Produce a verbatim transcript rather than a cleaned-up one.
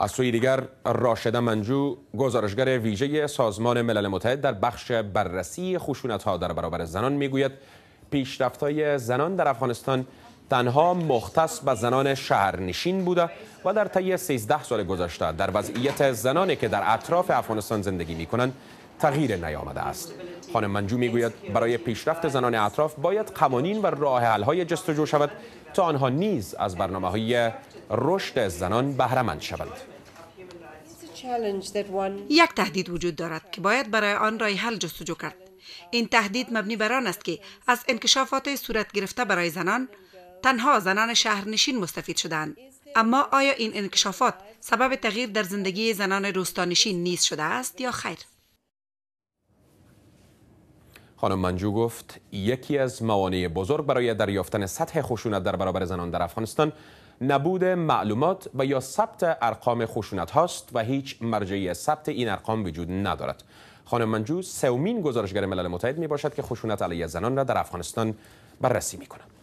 از سوی دیگر راشده منجو، گزارشگر ویژه سازمان ملل متحد در بخش بررسی خشونت‌ها در برابر زنان، میگوید پیشرفت‌های زنان در افغانستان تنها مختص به زنان شهرنشین بوده و در طی سیزده سال گذشته در وضعیت زنانی که در اطراف افغانستان زندگی می‌کنند تغییر نیامده است. خانم منجو میگوید برای پیشرفت زنان اطراف باید قوانین و راه حل‌های جستجو شود تا آنها نیز از برنامه‌های رشد زنان بهره مند شوند. یک تهدید وجود دارد که باید برای آن راه حل جستجو کرد. این تهدید مبنی بر آن است که از انکشافات صورت گرفته برای زنان تنها زنان شهرنشین مستفید شدند. اما آیا این انکشافات سبب تغییر در زندگی زنان روستانشین نیز شده است یا خیر؟ خانم منجو گفت یکی از موانع بزرگ برای دریافتن سطح خشونت در برابر زنان در افغانستان نبود معلومات و یا ثبت ارقام خشونت هاست و هیچ مرجعی ثبت این ارقام وجود ندارد. خانم منجو سومین گزارشگر ملل متحد می باشد که خشونت علیه زنان را در افغانستان بررسی می کند.